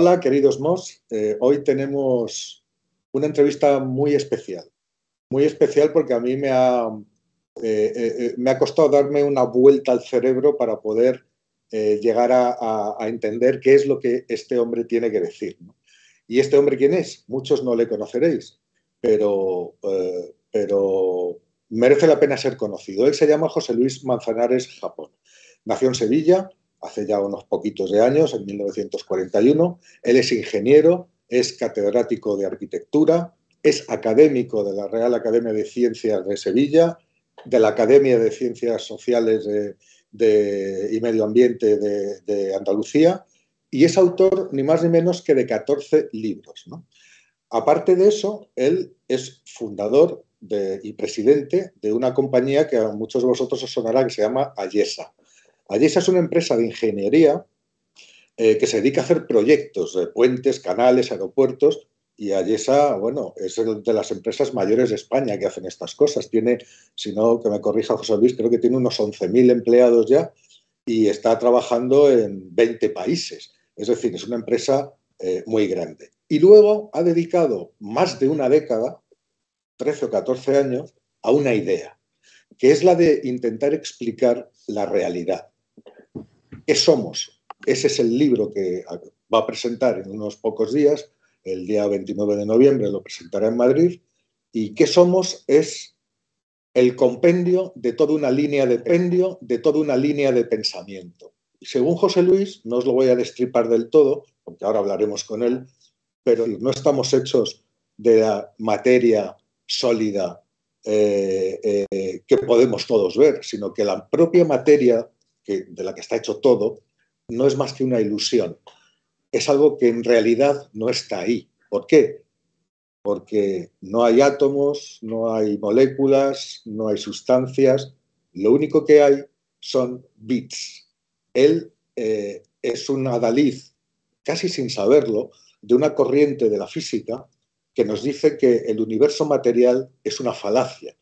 Hola, queridos MOS. Hoy tenemos una entrevista muy especial porque a mí me ha costado darme una vuelta al cerebro para poder llegar a entender qué es lo que este hombre tiene que decir, ¿no? ¿Y este hombre quién es? Muchos no le conoceréis, pero merece la pena ser conocido. Él se llama José Luis Manzanares Japón. Nació en Sevilla hace ya unos poquitos de años, en 1941. Él es ingeniero, es catedrático de arquitectura, es académico de la Real Academia de Ciencias de Sevilla, de la Academia de Ciencias Sociales y Medio Ambiente de Andalucía, y es autor ni más ni menos que de 14 libros, ¿no? Aparte de eso, él es fundador y presidente de una compañía que a muchos de vosotros os sonará, que se llama Ayesa. Ayesa es una empresa de ingeniería que se dedica a hacer proyectos de puentes, canales, aeropuertos, y Ayesa, bueno, es de las empresas mayores de España que hacen estas cosas. Tiene, si no, que me corrija José Luis, creo que tiene unos 11.000 empleados ya y está trabajando en 20 países. Es decir, es una empresa muy grande. Y luego ha dedicado más de una década, 13 o 14 años, a una idea, que es la de intentar explicar la realidad. ¿Qué somos? Ese es el libro que va a presentar en unos pocos días, el día 29 de noviembre lo presentará en Madrid, y ¿Qué somos? Es el compendio de toda una línea de pensamiento. Según José Luis, no os lo voy a destripar del todo, porque ahora hablaremos con él, pero no estamos hechos de la materia sólida que podemos todos ver, sino que la propia materia de la que está hecho todo no es más que una ilusión. Es algo que en realidad no está ahí. ¿Por qué? Porque no hay átomos, no hay moléculas, no hay sustancias. Lo único que hay son bits. Él es un adalid, casi sin saberlo, de una corriente de la física que nos dice que el universo material es una falacia,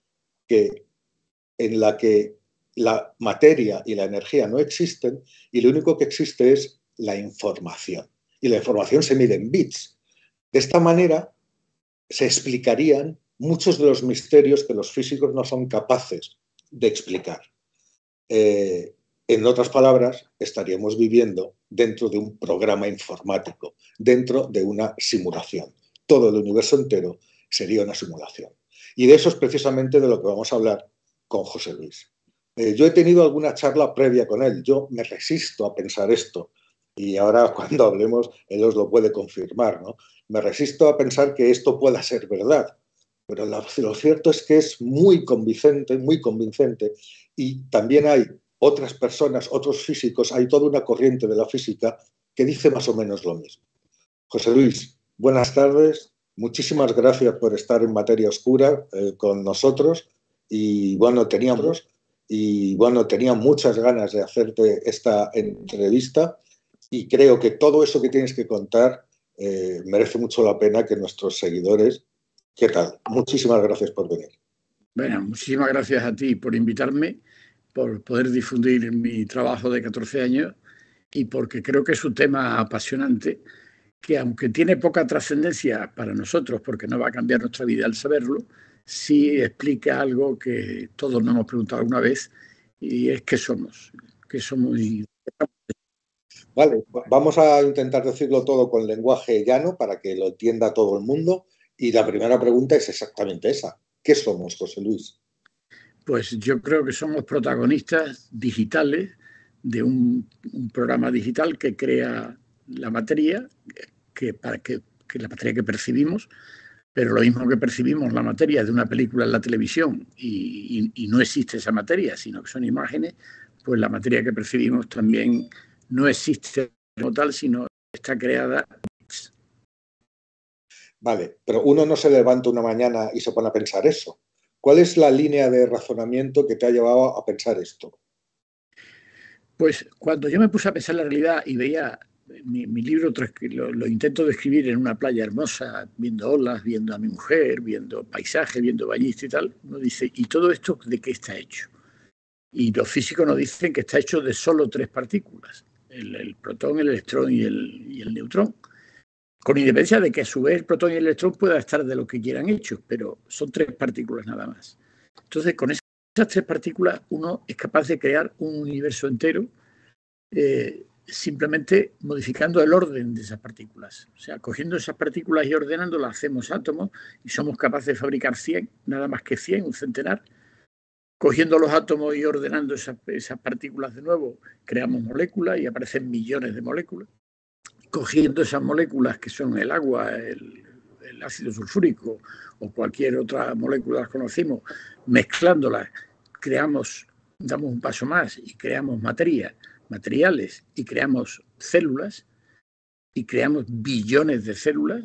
en la que la materia y la energía no existen y lo único que existe es la información. Y la información se mide en bits. De esta manera se explicarían muchos de los misterios que los físicos no son capaces de explicar. En otras palabras, estaríamos viviendo dentro de un programa informático, dentro de una simulación. Todo el universo entero sería una simulación. Y de eso es precisamente de lo que vamos a hablar con José Luis. Yo he tenido alguna charla previa con él. Yo me resisto a pensar esto. Y ahora, cuando hablemos, él os lo puede confirmar, ¿no? Me resisto a pensar que esto pueda ser verdad, pero lo cierto es que es muy convincente, y también hay otras personas, otros físicos, hay toda una corriente de la física que dice más o menos lo mismo. José Luis, buenas tardes, muchísimas gracias por estar en Materia Oscura con nosotros, y bueno, tenía muchas ganas de hacerte esta entrevista. Y creo que todo eso que tienes que contar merece mucho la pena que nuestros seguidores... ¿Qué tal? Muchísimas gracias por venir. Bueno, muchísimas gracias a ti por invitarme, por poder difundir mi trabajo de 14 años y porque creo que es un tema apasionante que, aunque tiene poca trascendencia para nosotros, porque no va a cambiar nuestra vida al saberlo, sí explica algo que todos nos hemos preguntado alguna vez, y es ¿qué somos? ¿Qué somos? Vale, vamos a intentar decirlo todo con lenguaje llano para que lo entienda todo el mundo, y la primera pregunta es exactamente esa. ¿Qué somos, José Luis? Pues yo creo que somos protagonistas digitales de un programa digital que crea la materia, que la materia que percibimos, pero lo mismo que percibimos la materia de una película en la televisión y no existe esa materia, sino que son imágenes, pues la materia que percibimos también no existe como tal, sino está creada. Vale, pero uno no se levanta una mañana y se pone a pensar eso. ¿Cuál es la línea de razonamiento que te ha llevado a pensar esto? Pues cuando yo me puse a pensar la realidad y veía mi libro, lo intento describir en una playa hermosa, viendo olas, viendo a mi mujer, viendo paisaje, viendo ballista y tal, uno dice, ¿y todo esto de qué está hecho? Y los físicos nos dicen que está hecho de solo tres partículas: el protón, el electrón y el neutrón. con independencia de que a su vez el protón y el electrón puedan estar de lo que quieran hechos, pero son tres partículas nada más. Entonces, con esas tres partículas uno es capaz de crear un universo entero simplemente modificando el orden de esas partículas. O sea, cogiendo esas partículas y ordenándolas hacemos átomos y somos capaces de fabricar 100, nada más que 100, un centenar. Cogiendo los átomos y ordenando esas partículas de nuevo, creamos moléculas y aparecen millones de moléculas. Cogiendo esas moléculas que son el agua, el ácido sulfúrico o cualquier otra molécula que conocimos, mezclándolas, creamos, damos un paso más y creamos materia, materiales, y creamos células, y creamos billones de células.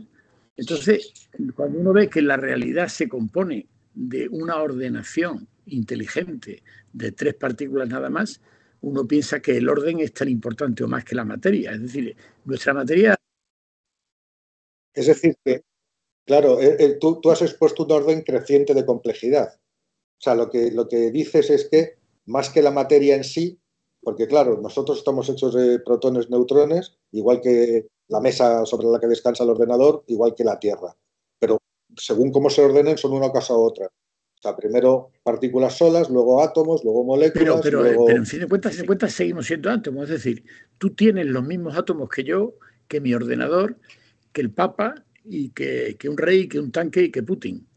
Entonces, cuando uno ve que la realidad se compone de una ordenación inteligente de tres partículas nada más, uno piensa que el orden es tan importante o más que la materia. Es decir, nuestra materia... Es decir, que, claro, tú has expuesto un orden creciente de complejidad. O sea, lo que dices es que, más que la materia en sí, porque claro, nosotros estamos hechos de protones, neutrones, igual que la mesa sobre la que descansa el ordenador, igual que la Tierra. Pero según cómo se ordenen, son una cosa u otra. O sea, primero partículas solas, luego átomos, luego moléculas... Pero en fin de cuentas, seguimos siendo átomos. Es decir, tú tienes los mismos átomos que yo, que mi ordenador, que el Papa, y que un rey, que un tanque y que Putin.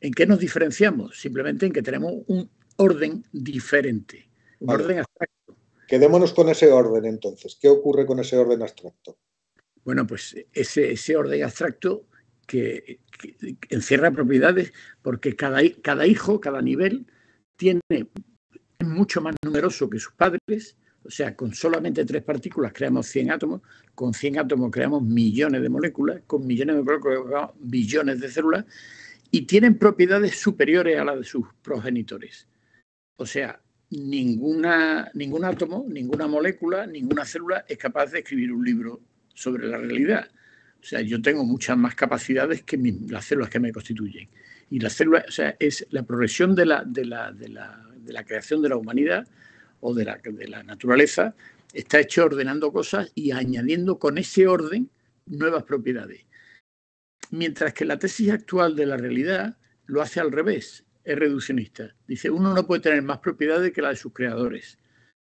¿En qué nos diferenciamos? Simplemente en que tenemos un orden diferente, un orden abstracto. Quedémonos con ese orden, entonces. ¿Qué ocurre con ese orden abstracto? Bueno, pues ese orden abstracto... Que encierra propiedades porque cada hijo, cada nivel es mucho más numeroso que sus padres. O sea, con solamente tres partículas creamos 100 átomos, con 100 átomos creamos millones de moléculas, con millones de moléculas creamos billones de células y tienen propiedades superiores a las de sus progenitores. O sea, ningún átomo, ninguna molécula, ninguna célula es capaz de escribir un libro sobre la realidad. O sea, yo tengo muchas más capacidades que las células que me constituyen. Y las células, o sea, es la progresión de la creación de la humanidad o de la naturaleza, está hecho ordenando cosas y añadiendo con ese orden nuevas propiedades. Mientras que la tesis actual de la realidad lo hace al revés, es reduccionista. Dice, uno no puede tener más propiedades que la de sus creadores.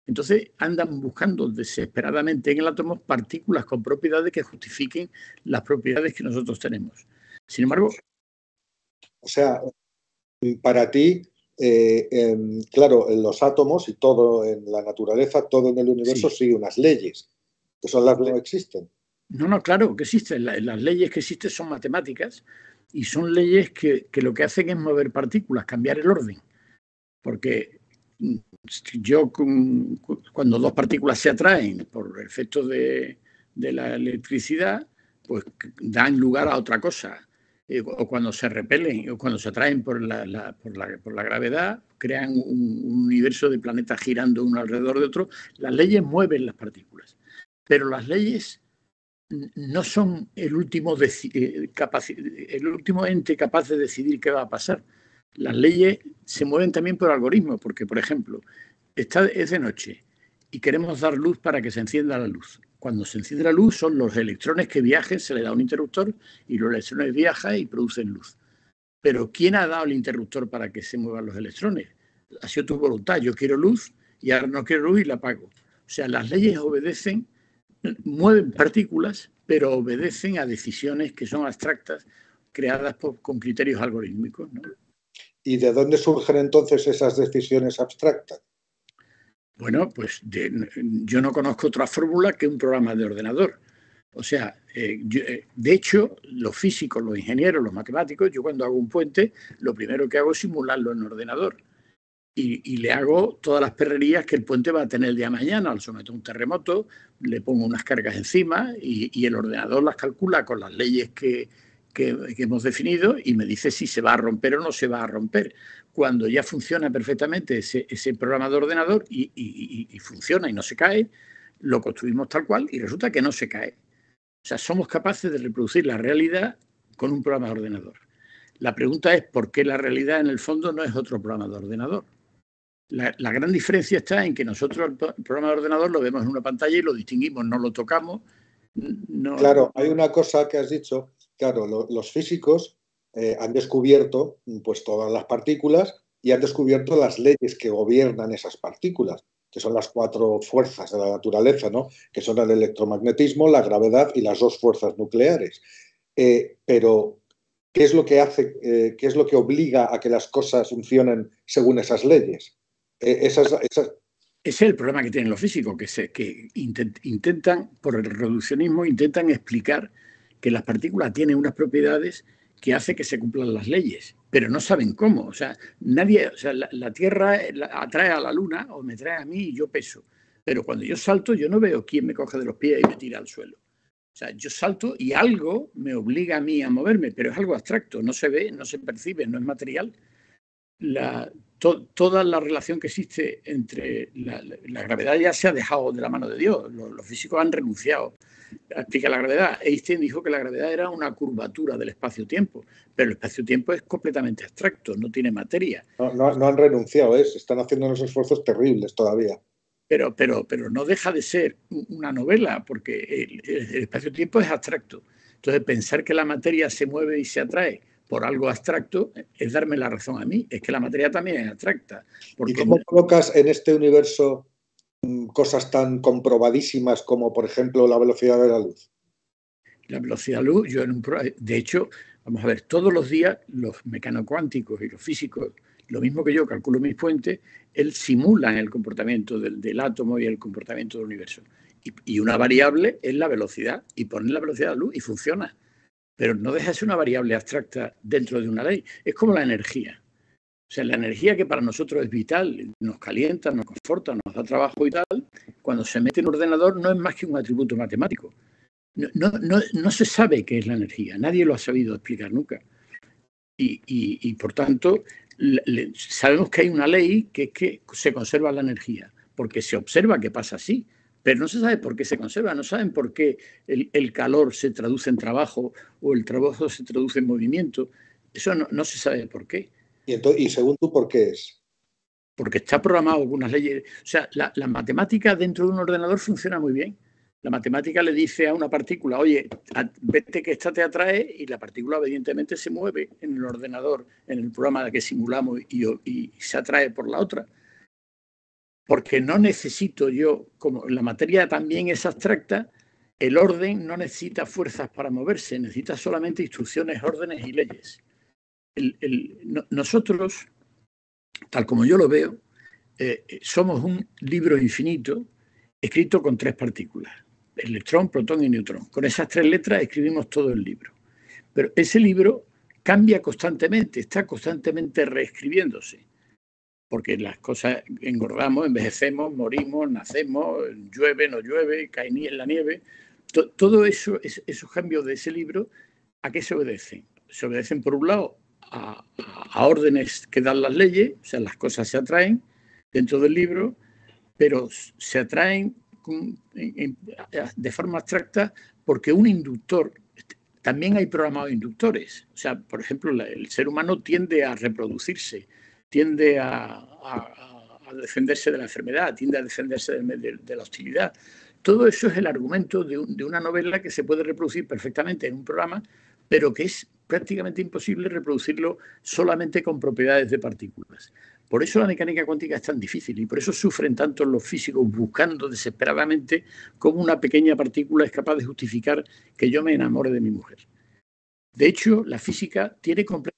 Entonces andan buscando desesperadamente en el átomo partículas con propiedades que justifiquen las propiedades que nosotros tenemos. Sin embargo... O sea, para ti, claro, los átomos y todo en la naturaleza, todo en el universo sigue unas leyes, que son las que no existen. No, claro que existen. Las leyes que existen son matemáticas y son leyes que lo que hacen es mover partículas, cambiar el orden. Porque... yo, cuando dos partículas se atraen por efectos de la electricidad, pues dan lugar a otra cosa. O cuando se repelen, o cuando se atraen por la gravedad, crean un universo de planetas girando uno alrededor de otro. Las leyes mueven las partículas. Pero las leyes no son el último ente capaz de decidir qué va a pasar. Las leyes se mueven también por algoritmos, porque, por ejemplo, es de noche y queremos dar luz para que se encienda la luz. Cuando se enciende la luz son los electrones que viajen, se le da un interruptor y los electrones viajan y producen luz. Pero ¿quién ha dado el interruptor para que se muevan los electrones? Ha sido tu voluntad, yo quiero luz y ahora no quiero luz y la apago. O sea, las leyes obedecen, mueven partículas, pero obedecen a decisiones que son abstractas, creadas con criterios algorítmicos, ¿no? ¿Y de dónde surgen entonces esas decisiones abstractas? Bueno, pues yo no conozco otra fórmula que un programa de ordenador. O sea, de hecho, los físicos, los ingenieros, los matemáticos, yo cuando hago un puente, lo primero que hago es simularlo en ordenador. Y le hago todas las perrerías que el puente va a tener el día de mañana. Lo someto a un terremoto, le pongo unas cargas encima y el ordenador las calcula con las leyes que hemos definido y me dice si se va a romper o no se va a romper. Cuando ya funciona perfectamente ese programa de ordenador y funciona y no se cae, lo construimos tal cual y resulta que no se cae. O sea, somos capaces de reproducir la realidad con un programa de ordenador. La pregunta es por qué la realidad en el fondo no es otro programa de ordenador. La gran diferencia está en que nosotros el programa de ordenador lo vemos en una pantalla y lo distinguimos, no lo tocamos No. Claro, hay una cosa que has dicho. Claro, los físicos han descubierto pues todas las partículas y han descubierto las leyes que gobiernan esas partículas, que son las 4 fuerzas de la naturaleza, ¿no? Que son el electromagnetismo, la gravedad y las 2 fuerzas nucleares. Pero, ¿qué es lo que hace, qué es lo que obliga a que las cosas funcionen según esas leyes? Ese es el problema que tienen los físicos, que intentan, por el reduccionismo, intentan explicar que las partículas tienen unas propiedades que hace que se cumplan las leyes, pero no saben cómo. O sea, nadie, o sea, la Tierra atrae a la Luna o me trae a mí y yo peso. Pero cuando yo salto, yo no veo quién me coge de los pies y me tira al suelo. O sea, yo salto y algo me obliga a mí a moverme, pero es algo abstracto, no se ve, no se percibe, no es material. Toda la relación que existe entre la gravedad ya se ha dejado de la mano de Dios, los físicos han renunciado. Explica la gravedad. Einstein dijo que la gravedad era una curvatura del espacio-tiempo, pero el espacio-tiempo es completamente abstracto, no tiene materia. No han renunciado, están haciendo unos esfuerzos terribles todavía. Pero no deja de ser una novela, porque el espacio-tiempo es abstracto. Entonces, pensar que la materia se mueve y se atrae por algo abstracto es darme la razón a mí. Es que la materia también es abstracta. Porque... ¿Y cómo colocas en este universo cosas tan comprobadísimas como, por ejemplo, la velocidad de la luz? La velocidad de la luz, de hecho, vamos a ver, todos los días los mecanocuánticos y los físicos, lo mismo que yo calculo mis puentes, simulan el comportamiento del átomo y el comportamiento del universo. Y una variable es la velocidad, y ponen la velocidad de la luz y funciona. Pero no deja de ser una variable abstracta dentro de una ley. Es como la energía. O sea, la energía que para nosotros es vital, nos calienta, nos conforta, nos da trabajo y tal, cuando se mete en un ordenador no es más que un atributo matemático. No se sabe qué es la energía, nadie lo ha sabido explicar nunca. Y por tanto, sabemos que hay una ley que es que se conserva la energía, porque se observa que pasa así. Pero no se sabe por qué se conserva, no saben por qué el calor se traduce en trabajo o el trabajo se traduce en movimiento. Eso no se sabe por qué. ¿Y según tú por qué es? Porque está programado con unas leyes. O sea, la matemática dentro de un ordenador funciona muy bien. La matemática le dice a una partícula, oye, vete que esta te atrae, y la partícula evidentemente se mueve en el ordenador, en el programa que simulamos, y se atrae por la otra. Porque no necesito yo, como la materia también es abstracta, el orden no necesita fuerzas para moverse, necesita solamente instrucciones, órdenes y leyes. Nosotros, tal como yo lo veo, somos un libro infinito escrito con 3 partículas, electrón, protón y neutrón. Con esas 3 letras escribimos todo el libro. Pero ese libro cambia constantemente, está constantemente reescribiéndose. Porque las cosas engordamos, envejecemos, morimos, nacemos, llueve, no llueve, cae en la nieve. Todo eso, esos cambios de ese libro, ¿a qué se obedecen? Se obedecen, por un lado, a órdenes que dan las leyes, o sea, las cosas se atraen dentro del libro, pero se atraen de forma abstracta porque un inductor, también hay programados inductores. O sea, por ejemplo, el ser humano tiende a reproducirse, tiende a defenderse de la enfermedad, tiende a defenderse de la hostilidad. Todo eso es el argumento de una novela que se puede reproducir perfectamente en un programa, pero que es prácticamente imposible reproducirlo solamente con propiedades de partículas. Por eso la mecánica cuántica es tan difícil y por eso sufren tanto los físicos buscando desesperadamente cómo una pequeña partícula es capaz de justificar que yo me enamore de mi mujer. De hecho, la física tiene completamente...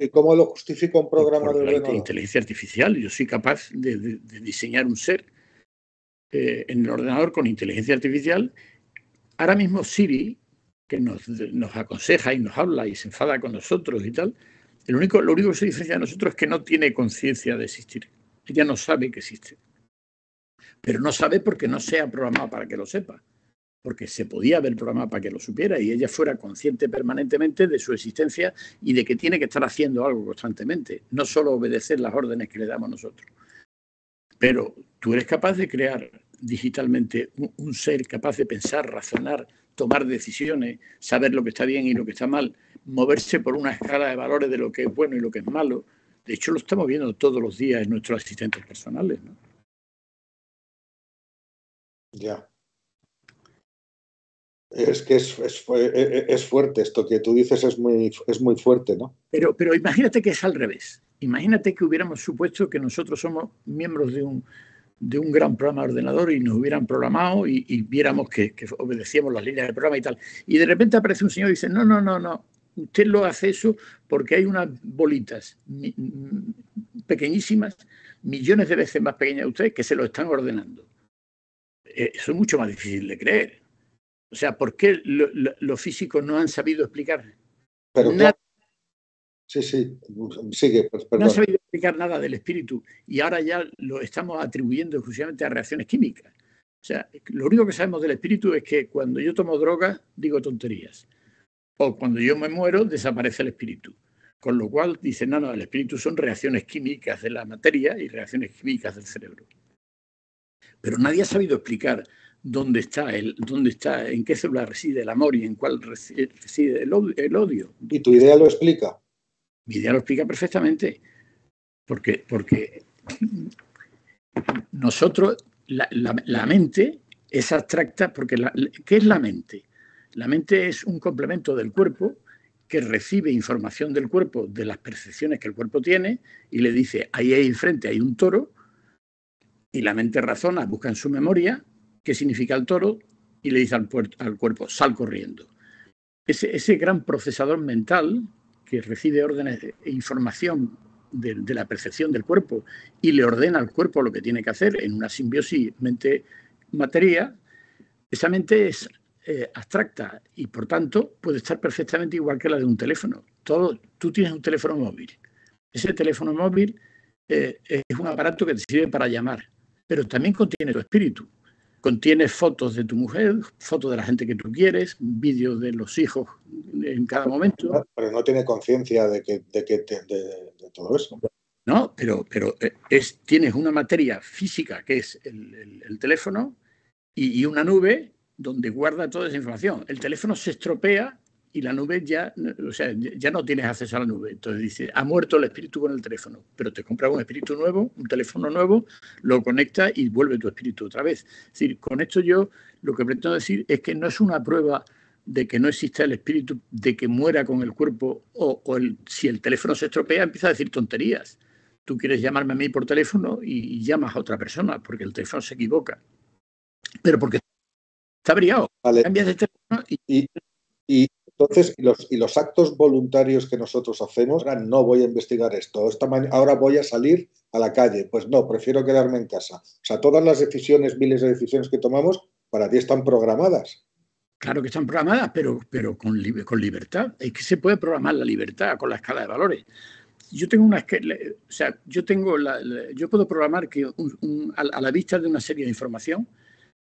¿Y cómo lo justifica un programa de ordenador? Inteligencia artificial. Yo soy capaz de diseñar un ser en el ordenador con inteligencia artificial. Ahora mismo Siri, que nos aconseja y nos habla y se enfada con nosotros y tal, lo único que se diferencia de nosotros es que no tiene conciencia de existir. Ella no sabe que existe. Pero no sabe porque no se ha programado para que lo sepa. Porque se podía haber programado para que lo supiera y ella fuera consciente permanentemente de su existencia y de que tiene que estar haciendo algo constantemente, no solo obedecer las órdenes que le damos nosotros. Pero tú eres capaz de crear digitalmente un ser capaz de pensar, razonar, tomar decisiones, saber lo que está bien y lo que está mal, moverse por una escala de valores de lo que es bueno y lo que es malo. De hecho, lo estamos viendo todos los días en nuestros asistentes personales, ¿no? Ya. Es que es fuerte esto que tú dices, es muy fuerte, ¿no? Pero imagínate que es al revés. Imagínate que hubiéramos supuesto que nosotros somos miembros de un gran programa de ordenador y nos hubieran programado y viéramos que obedecíamos las líneas del programa y tal. Y de repente aparece un señor y dice, no, usted lo hace eso porque hay unas bolitas pequeñísimas, millones de veces más pequeñas que usted, que se lo están ordenando. Eso es mucho más difícil de creer. O sea, ¿por qué los físicos no han sabido explicar? Pero nada. Sí, sigue. Perdón. No han sabido explicar nada del espíritu y ahora ya lo estamos atribuyendo exclusivamente a reacciones químicas. O sea, lo único que sabemos del espíritu es que cuando yo tomo drogas digo tonterías. O cuando yo me muero desaparece el espíritu. Con lo cual dicen, no, el espíritu son reacciones químicas de la materia y reacciones químicas del cerebro. Pero nadie ha sabido explicar dónde está, en qué célula reside el amor y en cuál reside el odio. ¿Y tu idea lo explica? Mi idea lo explica perfectamente. Porque nosotros, la mente es abstracta, porque ¿qué es la mente? La mente es un complemento del cuerpo que recibe información del cuerpo, de las percepciones que el cuerpo tiene, y le dice, ahí enfrente hay un toro, y la mente razona, busca en su memoria qué significa el toro, y le dice al cuerpo, sal corriendo. Ese gran procesador mental que recibe órdenes e información de la percepción del cuerpo y le ordena al cuerpo lo que tiene que hacer en una simbiosis mente-materia, esa mente es abstracta y, por tanto, puede estar perfectamente igual que la de un teléfono. Tú tienes un teléfono móvil. Ese teléfono móvil es un aparato que te sirve para llamar, pero también contiene tu espíritu. Contiene fotos de tu mujer, fotos de la gente que tú quieres, vídeos de los hijos en cada momento. Pero no tiene conciencia de todo eso. No, pero tienes una materia física que es el teléfono y una nube donde guarda toda esa información. El teléfono se estropea y la nube ya no tienes acceso a la nube. Entonces dice, ha muerto el espíritu con el teléfono, pero te compras un espíritu nuevo, un teléfono nuevo, lo conectas y vuelve tu espíritu otra vez. Es decir, con esto yo lo que pretendo decir es que no es una prueba de que no exista el espíritu, de que muera con el cuerpo, o si el teléfono se estropea empieza a decir tonterías. Tú quieres llamarme a mí por teléfono y llamas a otra persona porque el teléfono se equivoca. Pero porque está brillado. Vale. Cambias de teléfono y entonces, los actos voluntarios que nosotros hacemos, no voy a investigar esto, ahora voy a salir a la calle, pues no, prefiero quedarme en casa. O sea, todas las decisiones, miles de decisiones que tomamos, para ti están programadas. Claro que están programadas, pero con libertad. Es que se puede programar la libertad con la escala de valores. Yo puedo programar que a la vista de una serie de información,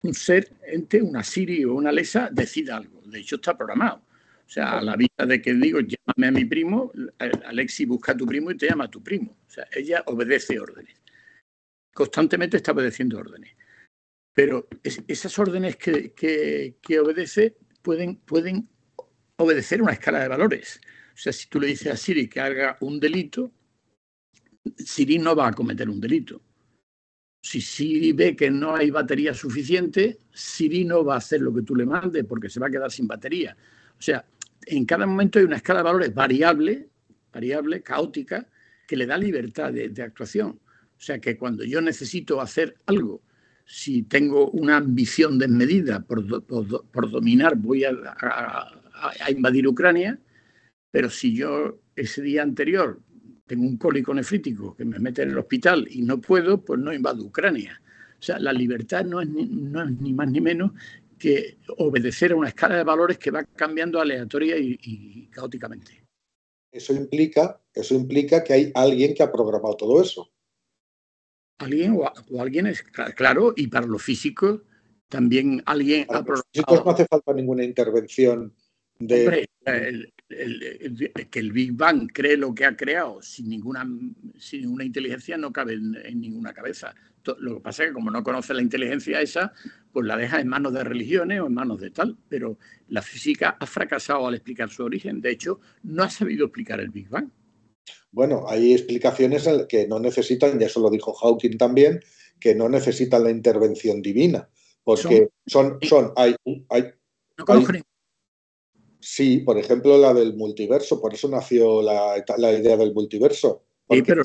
un ser, ente, una Siri o una Alexa decida algo. De hecho, está programado. O sea, a la vista de que digo, llámame a mi primo, Alexi busca a tu primo y te llama a tu primo. O sea, ella obedece órdenes. Constantemente está obedeciendo órdenes. Pero esas órdenes que obedece pueden obedecer una escala de valores. O sea, si tú le dices a Siri que haga un delito, Siri no va a cometer un delito. Si Siri ve que no hay batería suficiente, Siri no va a hacer lo que tú le mandes porque se va a quedar sin batería. O sea, en cada momento hay una escala de valores variable, caótica, que le da libertad de actuación. O sea, que cuando yo necesito hacer algo, si tengo una ambición desmedida por dominar, voy a invadir Ucrania, pero si yo ese día anterior tengo un cólico nefrítico que me mete en el hospital y no puedo, pues no invado Ucrania. O sea, la libertad no es ni más ni menos que obedecer a una escala de valores que va cambiando aleatoria y caóticamente. Eso implica que hay alguien que ha programado todo eso. Alguien o alguien es claro, y para los físicos también alguien ha programado. Para los físicos no hace falta ninguna intervención de... Hombre, que el Big Bang cree lo que ha creado sin ninguna inteligencia no cabe en ninguna cabeza. Lo que pasa es que como no conoce la inteligencia esa, pues la deja en manos de religiones o en manos de tal, pero la física ha fracasado al explicar su origen. De hecho, no ha sabido explicar el Big Bang. Bueno, hay explicaciones que no necesitan, y eso lo dijo Hawking también, que no necesitan la intervención divina, porque son hay No conozco ninguna. Sí, por ejemplo, la del multiverso. Por eso nació la idea del multiverso. Porque sí, pero...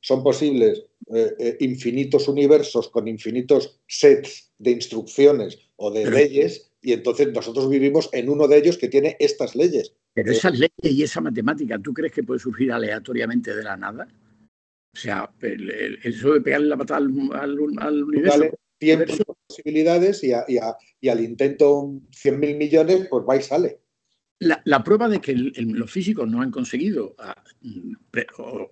son posibles infinitos universos con infinitos sets de instrucciones o de leyes, y entonces nosotros vivimos en uno de ellos que tiene estas leyes. Pero esas leyes y esa matemática, ¿tú crees que puede surgir aleatoriamente de la nada? O sea, eso de pegarle la patada al universo... Dale tiempo y posibilidades y al intento 100.000 millones, pues va y sale. La prueba de que los físicos no han conseguido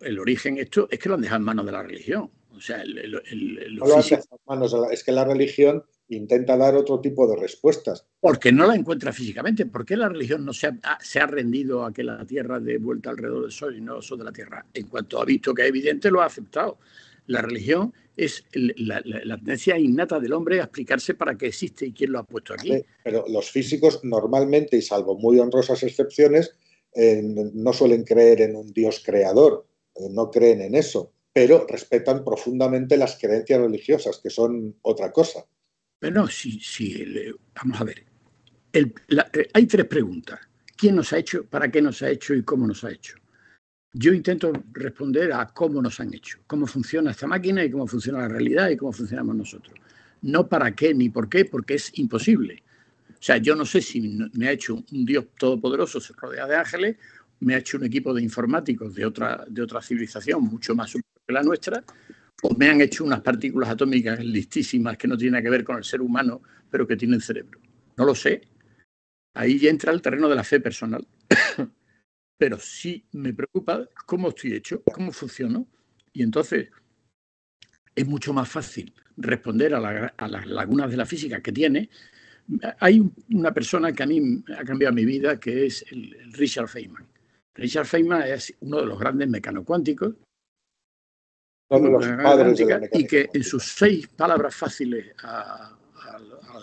el origen esto es que lo han dejado en manos de la religión. O sea, los no físicos... lo han dejado en manos, es que la religión intenta dar otro tipo de respuestas. Porque no la encuentra físicamente. ¿Por qué la religión no se ha rendido a que la Tierra dé vuelta alrededor del Sol y no el Sol de la Tierra? En cuanto ha visto que es evidente, lo ha aceptado. La religión es la tendencia innata del hombre a explicarse para qué existe y quién lo ha puesto aquí. Pero los físicos normalmente, y salvo muy honrosas excepciones, no suelen creer en un Dios creador, no creen en eso, pero respetan profundamente las creencias religiosas, que son otra cosa. Bueno, sí, vamos a ver. Hay tres preguntas. ¿Quién nos ha hecho, para qué nos ha hecho y cómo nos ha hecho? Yo intento responder a cómo nos han hecho, cómo funciona esta máquina y cómo funciona la realidad y cómo funcionamos nosotros. No para qué ni por qué, porque es imposible. O sea, yo no sé si me ha hecho un Dios todopoderoso, se rodea de ángeles, me ha hecho un equipo de informáticos de otra civilización mucho más superior que la nuestra, o me han hecho unas partículas atómicas listísimas que no tienen que ver con el ser humano, pero que tienen cerebro. No lo sé. Ahí ya entra el terreno de la fe personal. Pero sí me preocupa cómo estoy hecho, cómo funciono. Y entonces es mucho más fácil responder a las lagunas de la física que tiene. Hay una persona que a mí ha cambiado mi vida, que es el Richard Feynman. Richard Feynman es uno de los grandes mecanocuánticos. Uno de los padres de la mecánica. Y que en sus 6 palabras fáciles a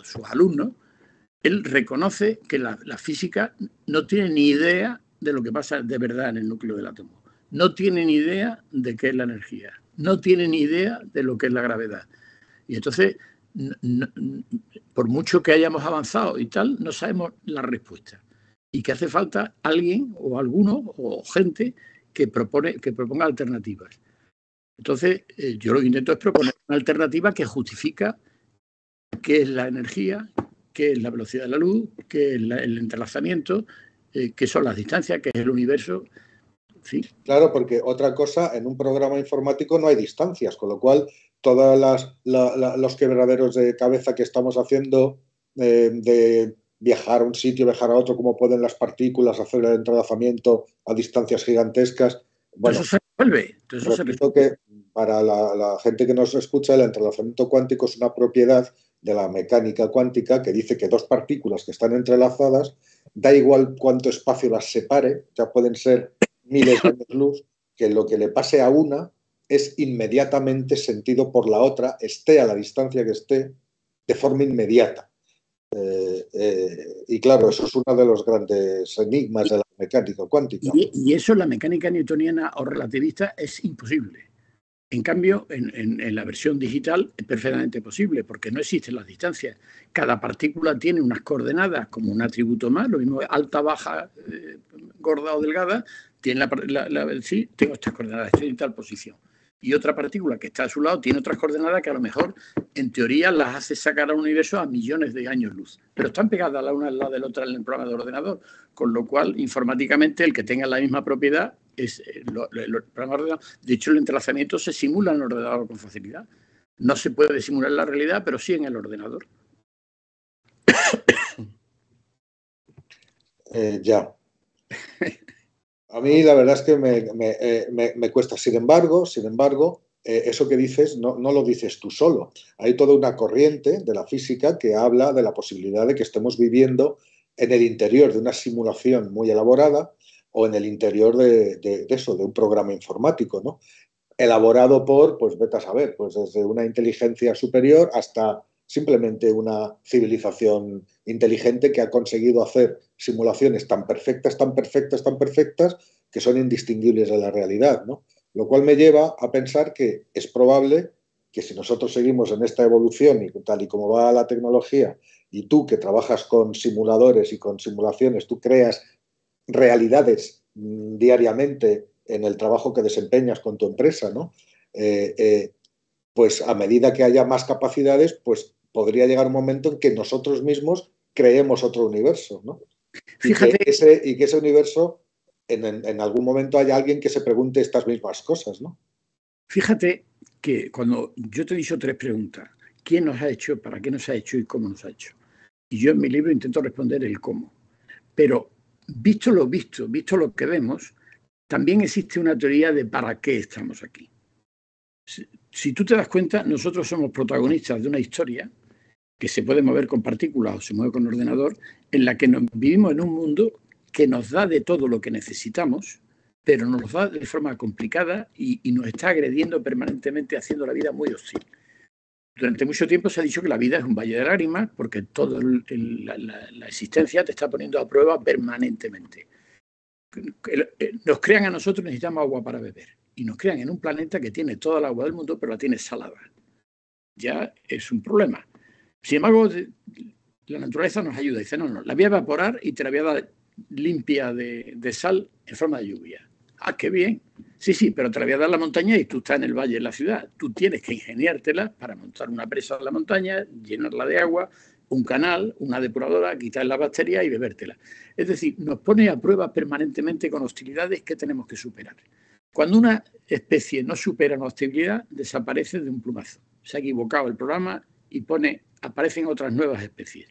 sus alumnos, él reconoce que la física no tiene ni idea de lo que pasa de verdad en el núcleo del átomo. No tienen idea de qué es la energía. No tienen idea de lo que es la gravedad. Y entonces, por mucho que hayamos avanzado y tal, no sabemos la respuesta. Y que hace falta alguien o alguno o gente que proponga alternativas. Entonces, yo lo que intento es proponer una alternativa que justifica qué es la energía, qué es la velocidad de la luz, qué es el entrelazamiento, que son las distancias, que es el universo. ¿Sí? Claro, porque otra cosa, en un programa informático no hay distancias, con lo cual todos los quebraderos de cabeza que estamos haciendo de viajar a un sitio, viajar a otro, cómo pueden las partículas hacer el entrelazamiento a distancias gigantesas. Bueno, eso se resuelve. Que para la gente que nos escucha, el entrelazamiento cuántico es una propiedad de la mecánica cuántica que dice que dos partículas que están entrelazadas, da igual cuánto espacio las separe, ya pueden ser miles de años luz, que lo que le pase a una es inmediatamente sentido por la otra, esté a la distancia que esté, de forma inmediata. Y claro, eso es uno de los grandes enigmas de la mecánica cuántica. Y eso en la mecánica newtoniana o relativista es imposible. En cambio, en la versión digital es perfectamente posible, porque no existen las distancias. Cada partícula tiene unas coordenadas como un atributo más, lo mismo alta, baja, gorda o delgada, tiene sí, tengo estas coordenadas, estoy en tal posición. Y otra partícula que está a su lado tiene otras coordenadas que a lo mejor, en teoría, las hace sacar al universo a millones de años luz. Pero están pegadas la una al lado de la otra en el programa de ordenador, con lo cual, informáticamente, el que tenga la misma propiedad es el programa de ordenador. De hecho, el entrelazamiento se simula en el ordenador con facilidad. No se puede simular la realidad, pero sí en el ordenador. Ya. A mí la verdad es que me cuesta. Sin embargo, eso que dices no lo dices tú solo. Hay toda una corriente de la física que habla de la posibilidad de que estemos viviendo en el interior de una simulación muy elaborada o en el interior de un programa informático, ¿no? Elaborado por, pues vete a saber, pues desde una inteligencia superior hasta simplemente una civilización inteligente que ha conseguido hacer simulaciones tan perfectas, que son indistinguibles de la realidad, ¿no? Lo cual me lleva a pensar que es probable que si nosotros seguimos en esta evolución y tal y como va la tecnología y tú que trabajas con simuladores y con simulaciones, tú creas realidades diariamente en el trabajo que desempeñas con tu empresa, ¿no? Pues a medida que haya más capacidades, pues podría llegar un momento en que nosotros mismos creemos otro universo, ¿no? Fíjate. Y que ese universo, en algún momento haya alguien que se pregunte estas mismas cosas, ¿no? Fíjate que cuando yo te he dicho tres preguntas, ¿quién nos ha hecho, para qué nos ha hecho y cómo nos ha hecho? Y yo en mi libro intento responder el cómo. Pero visto lo que vemos, también existe una teoría de para qué estamos aquí. Si tú te das cuenta, nosotros somos protagonistas de una historia que se puede mover con partículas o se mueve con ordenador, en la que vivimos en un mundo que nos da de todo lo que necesitamos, pero nos da de forma complicada y nos está agrediendo permanentemente, haciendo la vida muy hostil. Durante mucho tiempo se ha dicho que la vida es un valle de lágrimas porque toda la existencia te está poniendo a prueba permanentemente. Nos crean a nosotros, necesitamos agua para beber. Y nos crean en un planeta que tiene toda el agua del mundo, pero la tiene salada. Ya es un problema. Sin embargo, la naturaleza nos ayuda. Dice, no, la voy a evaporar y te la voy a dar limpia de sal en forma de lluvia. Ah, qué bien. Sí, pero te la voy a dar la montaña y tú estás en el valle, en la ciudad. Tú tienes que ingeniártela para montar una presa en la montaña, llenarla de agua, un canal, una depuradora, quitar las bacterias y bebértela. Es decir, nos pone a prueba permanentemente con hostilidades que tenemos que superar. Cuando una especie no supera una hostilidad, desaparece de un plumazo. Se ha equivocado el programa y aparecen otras nuevas especies.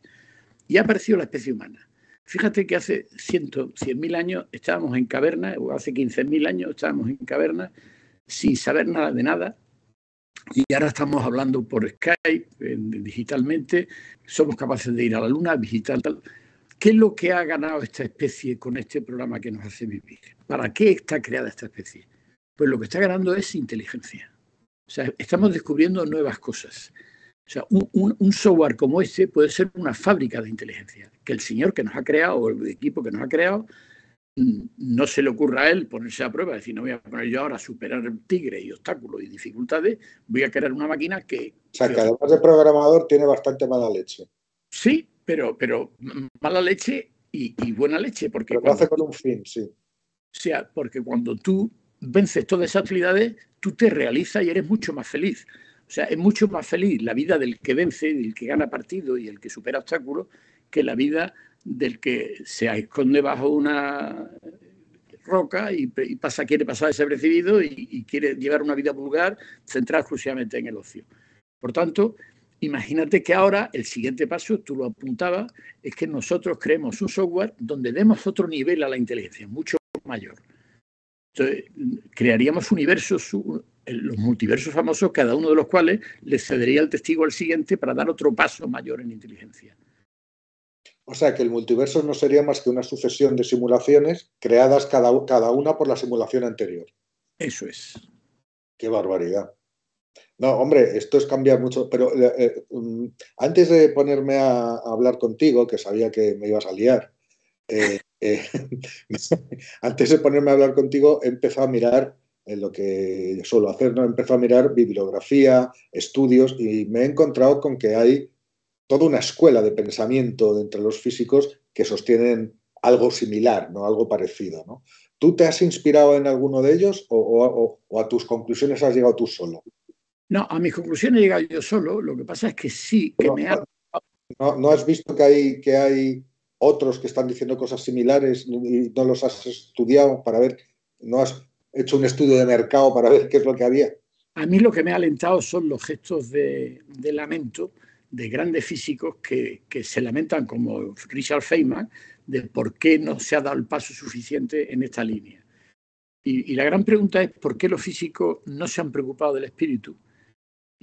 Y ha aparecido la especie humana. Fíjate que hace 100.000 años estábamos en cavernas, o hace 15.000 años estábamos en cavernas sin saber nada de nada. Y ahora estamos hablando por Skype, digitalmente, somos capaces de ir a la luna, visitar tal. ¿Qué es lo que ha ganado esta especie con este programa que nos hace vivir? ¿Para qué está creada esta especie? Pues lo que está ganando es inteligencia. O sea, estamos descubriendo nuevas cosas. O sea, un software como este puede ser una fábrica de inteligencia, que el señor que nos ha creado o el equipo que nos ha creado no se le ocurra a él ponerse a prueba, es decir, no voy a poner yo ahora a superar tigres y obstáculos y dificultades, voy a crear una máquina que... O sea, que además de programador tiene bastante mala leche. Sí, pero mala leche y buena leche. Porque pero lo hace con un fin, sí. O sea, porque cuando tú vences todas esas habilidades, tú te realizas y eres mucho más feliz. O sea, es mucho más feliz la vida del que vence, del que gana partido y el que supera obstáculos, que la vida del que se esconde bajo una roca y quiere pasar desapercibido y quiere llevar una vida vulgar centrada exclusivamente en el ocio. Por tanto, imagínate que ahora el siguiente paso, tú lo apuntabas, es que nosotros creemos un software donde demos otro nivel a la inteligencia, mucho mayor. Entonces, crearíamos universos... los multiversos famosos, cada uno de los cuales le cedería el testigo al siguiente para dar otro paso mayor en inteligencia. O sea, que el multiverso no sería más que una sucesión de simulaciones creadas cada una por la simulación anterior. Eso es. ¡Qué barbaridad! No, hombre, esto es cambiar mucho, pero antes de ponerme a hablar contigo, que sabía que me ibas a liar, antes de ponerme a hablar contigo he empezado a mirar en lo que suelo hacer, ¿no? Empezó a mirar bibliografía, estudios, y me he encontrado con que hay toda una escuela de pensamiento entre los físicos que sostienen algo similar, ¿no? Algo parecido, ¿no? ¿Tú te has inspirado en alguno de ellos o a tus conclusiones has llegado tú solo? No, a mis conclusiones he llegado yo solo, lo que pasa es que sí, que no, me ha... ¿No has visto que hay otros que están diciendo cosas similares y no los has estudiado para ver? ¿No has hecho un estudio de mercado para ver qué es lo que había? A mí lo que me ha alentado son los gestos de lamento de grandes físicos que se lamentan, como Richard Feynman, de por qué no se ha dado el paso suficiente en esta línea. Y la gran pregunta es por qué los físicos no se han preocupado del espíritu.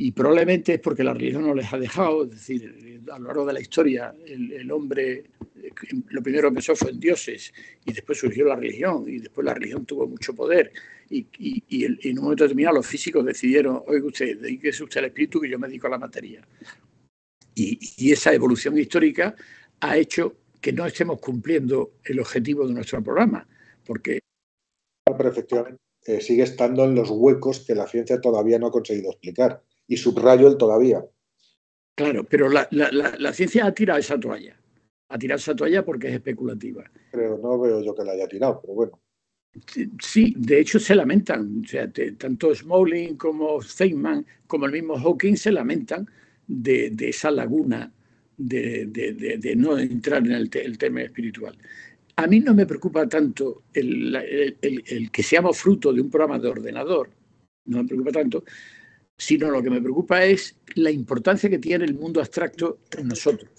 Y probablemente es porque la religión no les ha dejado, es decir, a lo largo de la historia el hombre lo primero que pensó fue en dioses y después surgió la religión y después la religión tuvo mucho poder y en un momento determinado los físicos decidieron, oiga usted, dedíquese usted al espíritu que yo me dedico a la materia. Y esa evolución histórica ha hecho que no estemos cumpliendo el objetivo de nuestro programa, porque... Pero efectivamente sigue estando en los huecos que la ciencia todavía no ha conseguido explicar. Y subrayo el todavía. Claro, pero la ciencia ha tirado esa toalla. Ha tirado esa toalla porque es especulativa. Pero no veo yo que la haya tirado, pero bueno. Sí, de hecho se lamentan. O sea, tanto Smalling como Feynman, como el mismo Hawking, se lamentan de esa laguna de no entrar en el tema espiritual. A mí no me preocupa tanto el que seamos fruto de un programa de ordenador, no me preocupa tanto, sino lo que me preocupa es la importancia que tiene el mundo abstracto en nosotros,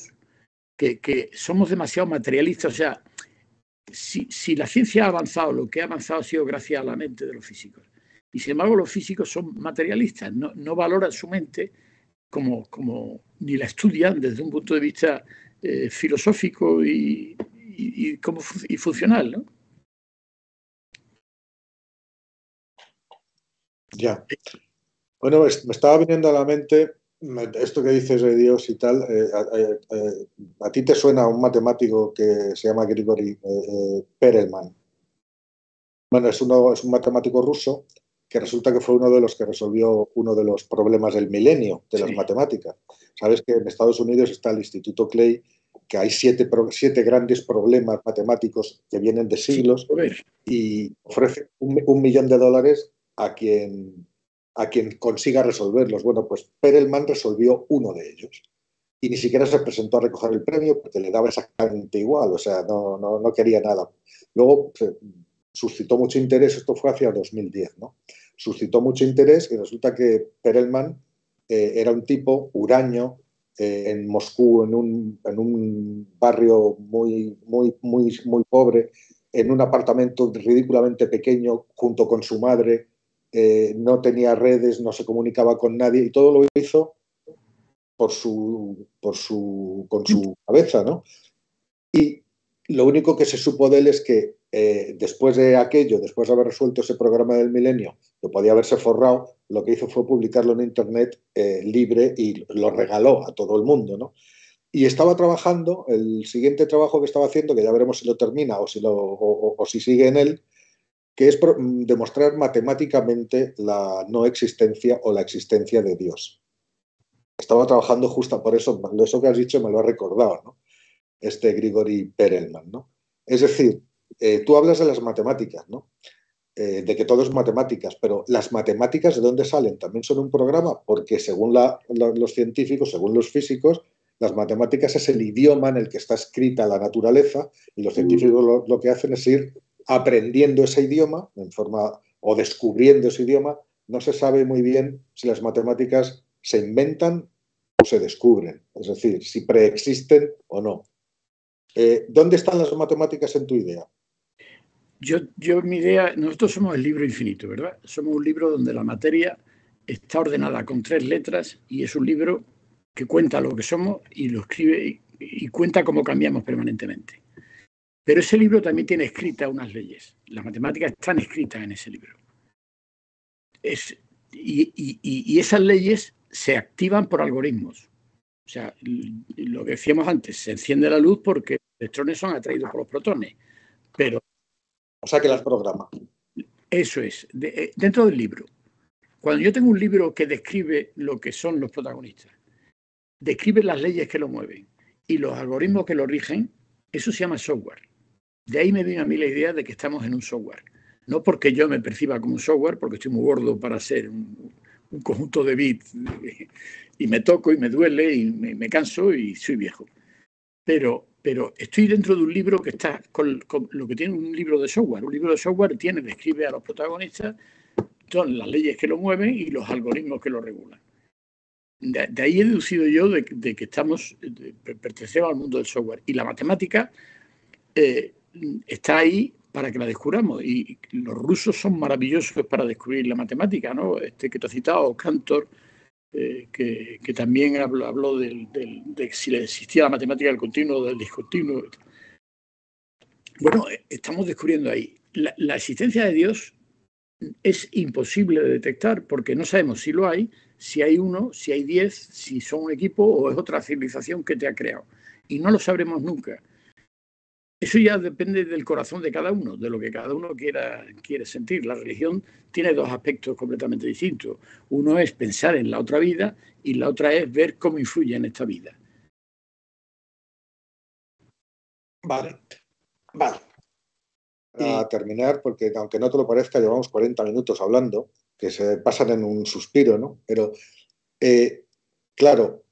que somos demasiado materialistas. O sea, si la ciencia ha avanzado, lo que ha avanzado ha sido gracias a la mente de los físicos. Y sin embargo los físicos son materialistas, no valoran su mente ni la estudian desde un punto de vista filosófico y funcional, ¿no? Ya. Bueno, me estaba viniendo a la mente esto que dices de Dios y tal. ¿A ti te suena un matemático que se llama Grigori Perelman? Bueno, es un matemático ruso que resulta que fue uno de los que resolvió uno de los problemas del milenio de las matemáticas. Sabes que en Estados Unidos está el Instituto Clay, que hay siete grandes problemas matemáticos que vienen de siglos y ofrece $1.000.000 a quien consiga resolverlos. Bueno, pues Perelman resolvió uno de ellos y ni siquiera se presentó a recoger el premio porque le daba exactamente igual, o sea, no quería nada. Luego suscitó mucho interés, esto fue hacia 2010, ¿no? Suscitó mucho interés y resulta que Perelman era un tipo huraño, en Moscú, en un barrio muy pobre, en un apartamento ridículamente pequeño, junto con su madre, no tenía redes, no se comunicaba con nadie, y todo lo hizo con su cabeza, ¿no? Y lo único que se supo de él es que después de aquello, después de haber resuelto ese programa del milenio, que podía haberse forrado, lo que hizo fue publicarlo en internet libre y lo regaló a todo el mundo, ¿no? Y estaba trabajando, el siguiente trabajo que estaba haciendo, que ya veremos si lo termina o si sigue en él, que es demostrar matemáticamente la no existencia o la existencia de Dios. Estaba trabajando justo por eso, eso que has dicho me lo ha recordado, ¿no? Este Grigori Perelman, ¿no? Es decir, tú hablas de las matemáticas, ¿no? De que todo es matemáticas, pero las matemáticas, ¿de dónde salen? También son un programa, porque según los científicos, según los físicos, las matemáticas es el idioma en el que está escrita la naturaleza, y los científicos lo que hacen es ir aprendiendo ese idioma o descubriendo ese idioma. No se sabe muy bien si las matemáticas se inventan o se descubren, es decir, si preexisten o no. ¿Dónde están las matemáticas en tu idea? Yo mi idea, nosotros somos el libro infinito, ¿verdad? Somos un libro donde la materia está ordenada con 3 letras y es un libro que cuenta lo que somos y lo escribe y cuenta cómo cambiamos permanentemente. Pero ese libro también tiene escritas unas leyes. Las matemáticas están escritas en ese libro. Y esas leyes se activan por algoritmos. O sea, lo que decíamos antes, se enciende la luz porque los electrones son atraídos por los protones, pero... O sea, que las programa. Eso es, dentro del libro. Cuando yo tengo un libro que describe lo que son los protagonistas, describe las leyes que lo mueven y los algoritmos que lo rigen, eso se llama software. De ahí me vino a mí la idea de que estamos en un software. No porque yo me perciba como un software, porque estoy muy gordo para ser un conjunto de bits, y me toco y me duele y me canso y soy viejo. Pero estoy dentro de un libro que está con lo que tiene un libro de software. Un libro de software describe a los protagonistas, son las leyes que lo mueven y los algoritmos que lo regulan. De ahí he deducido yo de que pertenecemos al mundo del software. Y la matemática está ahí para que la descubramos. Y los rusos son maravillosos para descubrir la matemática, ¿no? Que te he citado, Cantor, que también habló de si existía la matemática del continuo, del discontinuo. Bueno, estamos descubriendo ahí. La existencia de Dios es imposible de detectar porque no sabemos si lo hay, si hay uno, si hay 10, si son un equipo o es otra civilización que te ha creado. Y no lo sabremos nunca. Eso ya depende del corazón de cada uno, de lo que cada uno quiere sentir. La religión tiene dos aspectos completamente distintos. Uno es pensar en la otra vida y la otra es ver cómo influye en esta vida. Vale, vale. A terminar, porque aunque no te lo parezca, llevamos 40 minutos hablando, que se pasan en un suspiro, ¿no? Pero, claro,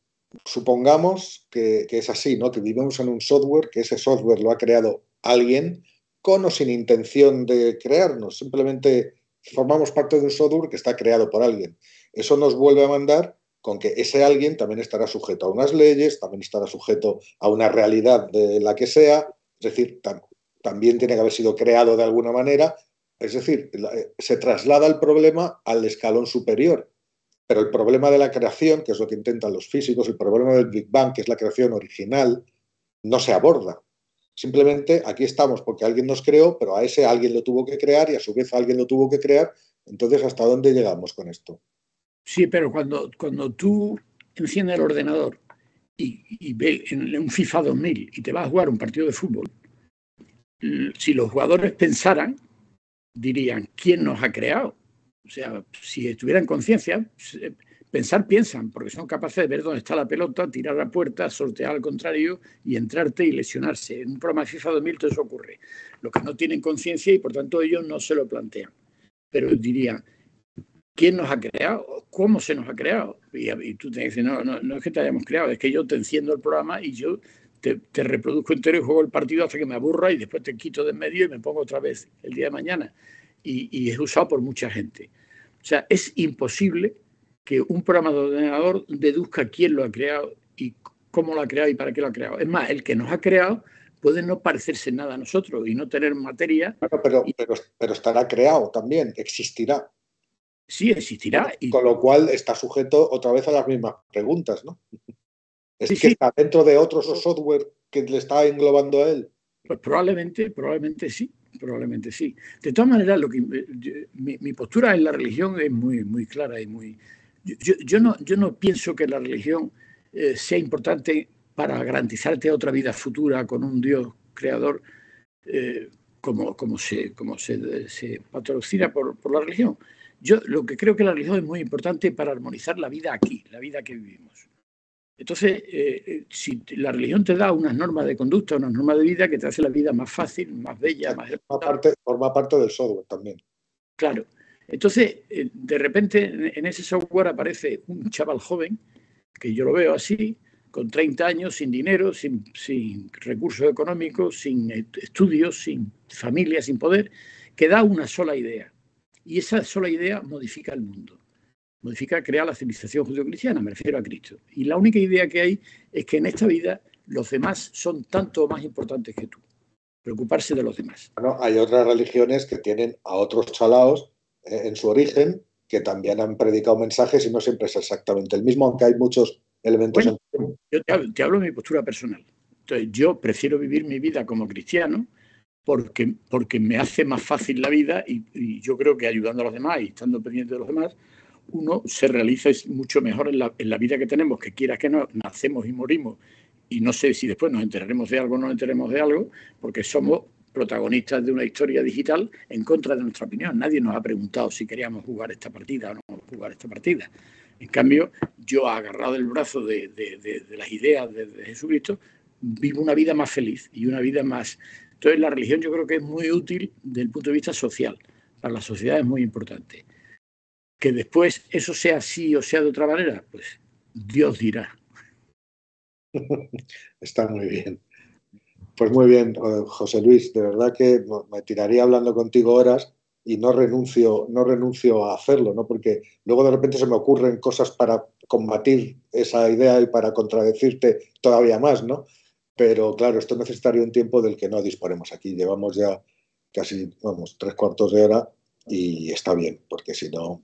supongamos que es así, ¿no? Que vivimos en un software, que ese software lo ha creado alguien con o sin intención de crearnos. Simplemente formamos parte de un software que está creado por alguien. Eso nos vuelve a mandar con que ese alguien también estará sujeto a unas leyes, también estará sujeto a una realidad de la que sea. Es decir, también tiene que haber sido creado de alguna manera. Es decir, se traslada el problema al escalón superior. Pero el problema de la creación, que es lo que intentan los físicos, el problema del Big Bang, que es la creación original, no se aborda. Simplemente aquí estamos porque alguien nos creó, pero a ese alguien lo tuvo que crear y a su vez alguien lo tuvo que crear. Entonces, ¿hasta dónde llegamos con esto? Sí, pero cuando tú enciendes el ordenador y ves en un FIFA 2000 y te vas a jugar un partido de fútbol, si los jugadores pensaran, dirían, ¿quién nos ha creado? O sea, si estuvieran conciencia, piensan, porque son capaces de ver dónde está la pelota, tirar la puerta, sortear al contrario y entrarte y lesionarse. En un programa de FIFA 2000 todo eso ocurre. Los que no tienen conciencia y por tanto ellos no se lo plantean. Pero dirían, ¿quién nos ha creado? ¿Cómo se nos ha creado? Y tú te dices, no es que te hayamos creado, es que yo te enciendo el programa y yo te reproduzco entero y juego el partido hasta que me aburra y después te quito de en medio y me pongo otra vez el día de mañana. Y es usado por mucha gente. O sea, es imposible que un programa de ordenador deduzca quién lo ha creado y cómo lo ha creado y para qué lo ha creado. Es más, el que nos ha creado puede no parecerse nada a nosotros y no tener materia. Bueno, pero estará creado también, existirá. Sí, existirá. Y con lo cual está sujeto otra vez a las mismas preguntas, ¿no? Es sí. Está dentro de otro software que le está englobando a él. Pues probablemente sí. Probablemente sí. De todas maneras, mi postura en la religión es muy, muy clara y muy. Yo no pienso que la religión sea importante para garantizarte otra vida futura con un Dios creador como se patrocina por la religión. Yo lo que creo que la religión es muy importante para armonizar la vida aquí, la vida que vivimos. Entonces, si la religión te da unas normas de conducta, unas normas de vida que te hace la vida más fácil, más bella, más... Forma parte del software también. Claro. Entonces, de repente en ese software aparece un chaval joven, que yo lo veo así, con 30 años, sin dinero, sin recursos económicos, sin estudios, sin familia, sin poder, que da una sola idea. Y esa sola idea modifica el mundo. Crea la civilización judeocristiana, me refiero a Cristo. Y la única idea que hay es que en esta vida los demás son tanto o más importantes que tú. Preocuparse de los demás. Bueno, hay otras religiones que tienen a otros chalaos en su origen que también han predicado mensajes y no siempre es exactamente el mismo, aunque hay muchos elementos en común. Yo te hablo de mi postura personal. Entonces, yo prefiero vivir mi vida como cristiano porque me hace más fácil la vida y yo creo que ayudando a los demás y estando pendiente de los demás, uno se realiza mucho mejor en la vida que tenemos, que quieras que no, nacemos y morimos, y no sé si después nos enteraremos de algo o no nos enteraremos de algo, porque somos protagonistas de una historia digital en contra de nuestra opinión. Nadie nos ha preguntado si queríamos jugar esta partida o no jugar esta partida. En cambio, yo agarrado el brazo de las ideas de Jesucristo, vivo una vida más feliz y una vida más... Entonces, la religión yo creo que es muy útil desde el punto de vista social. Para la sociedad es muy importante. Que después eso sea así o sea de otra manera, pues Dios dirá. Está muy bien. Pues muy bien, José Luis, de verdad que me tiraría hablando contigo horas y no renuncio a hacerlo, ¿no? Porque luego de repente se me ocurren cosas para combatir esa idea y para contradecirte todavía más, ¿no? Pero claro, esto necesitaría un tiempo del que no disponemos aquí. Llevamos ya casi, vamos, 3/4 de hora. Y está bien, porque si no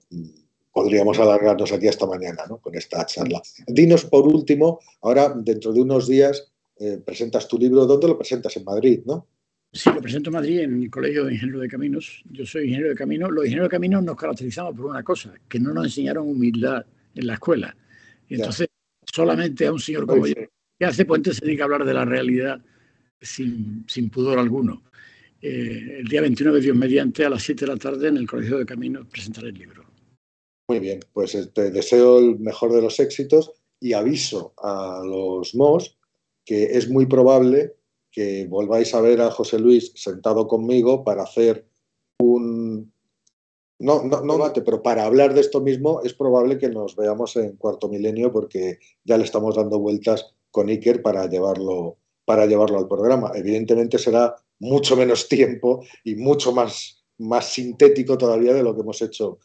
podríamos alargarnos aquí hasta mañana, ¿no? Con esta charla. Dinos por último, ahora dentro de unos días presentas tu libro. ¿Dónde lo presentas? En Madrid, ¿no? Sí, lo presento en Madrid, en el Colegio de Ingenieros de Caminos. Yo soy ingeniero de caminos. Los ingenieros de caminos nos caracterizamos por una cosa, que no nos enseñaron humildad en la escuela. Entonces, solamente a un señor como yo, que hace puente se dedica a hablar de la realidad sin pudor alguno. El día 29, Dios mediante, a las 7 de la tarde en el Colegio de Caminos presentaré el libro. Muy bien, pues te deseo el mejor de los éxitos y aviso a los MOS que es muy probable que volváis a ver a José Luis sentado conmigo para hacer un... No debate, pero para hablar de esto mismo es probable que nos veamos en Cuarto Milenio, porque ya le estamos dando vueltas con Iker para llevarlo al programa. Evidentemente será mucho menos tiempo y mucho más sintético todavía de lo que hemos hecho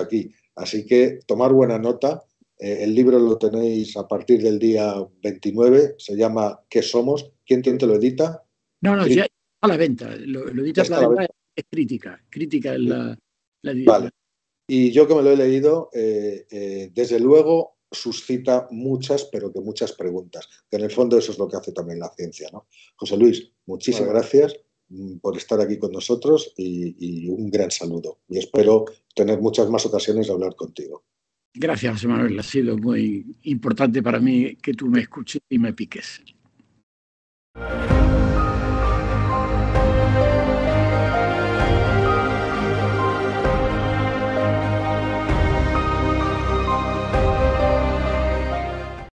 aquí. Así que tomar buena nota. El libro lo tenéis a partir del día 29. Se llama ¿Qué somos? ¿Quién te lo edita? No, ya está a la venta. Lo editas la venta. Es Crítica. Crítica es la editorial. Vale. Y yo, que me lo he leído, desde luego suscita muchas, pero que muchas preguntas. Que en el fondo eso es lo que hace también la ciencia, ¿no? José Luis, muchísimas gracias por estar aquí con nosotros y un gran saludo. Y espero tener muchas más ocasiones de hablar contigo. Gracias, José Manuel. Ha sido muy importante para mí que tú me escuches y me piques.